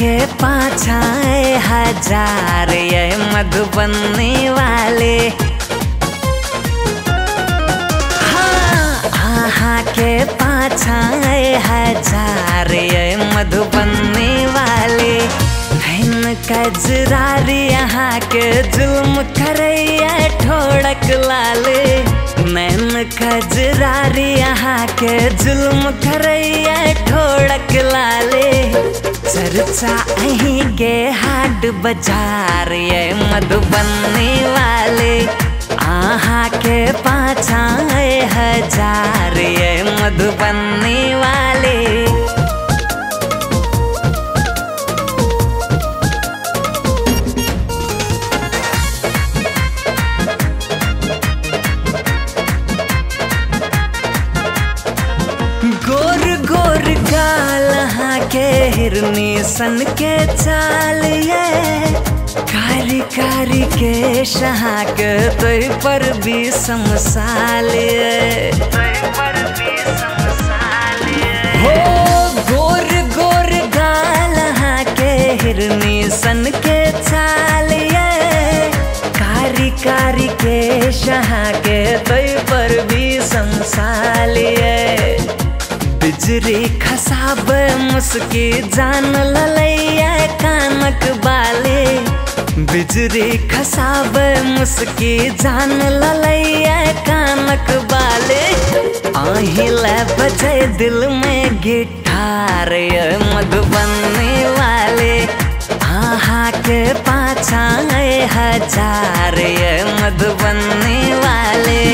के पाछा हजार ये मधुबनी वाले, हाँ के पाछा हजार ये मधुबनी वाले। कजरारी यहाँ के जुल्म करैया ठोड़क लाले, नैन कजरारी यहाँ के जुल्म करैया ठोड़क लाले। चर्चा अहीं गे हाट बाजार ये मधुबनी वाले, आहा के पाछा हजार ये मधुबनी वाले। गोर गोर गाल हाँ के हिरनी सन के चाल ये, कारी कारी के शहाँ के तुई पर भी समसाल ये, हो गोर गोर गाल हाँ के हिरनी सन के चाल ये, कारी कारी के शहाँ के तुई पर भी समसाल ये। बिजरी खसाब मुस्की जान ललैया कानक बाले, बिजरी खसाब मुस्की जान ललैया कानक बाले। आहिले बजे दिल में गिटार ये मधुबनी वाले, आहा के पाछा हजार ये मधुबनी वाले।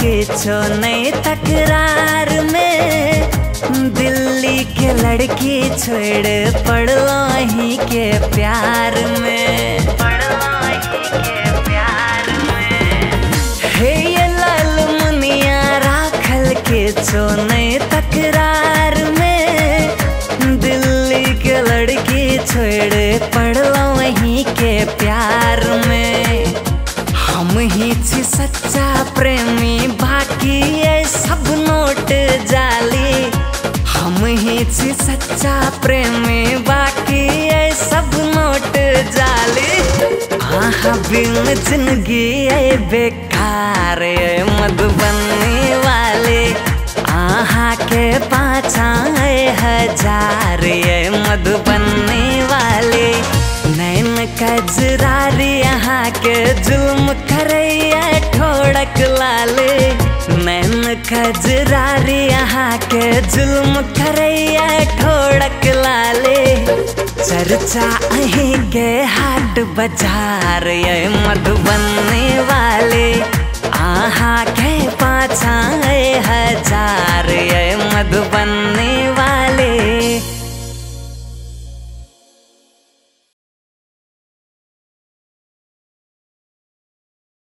किछो नहीं तकरार में दिल्ली के लड़की छोड़ पड़लो ही के प्यार में, हे ये लाल मुनिया राखल किछो नहीं तकरार में दिल्ली के लड़की छोड़ पड़लो ही के प्यार में। हम ही छी सच्चा प्रेमी बाकी ये सब नोट जाली, हम ही छी सच्चा प्रेमी बाकी ये सब नोट जाली। आहा बिन जिंदगी ये बेकार ये मधुबनी वाले, आहा के पाछा हजार ये मधुबनी वाले। नैन कजरारी यहाँ के जुल्म करैया ठोड़क लाले, नैन कजरारी यहाँ के जुल्म करैया ठोड़क लाले। चर्चा अहीं गे हाट बाजार ये मधुबनी वाले, आहा के पाछा हजार ये मधुबनी।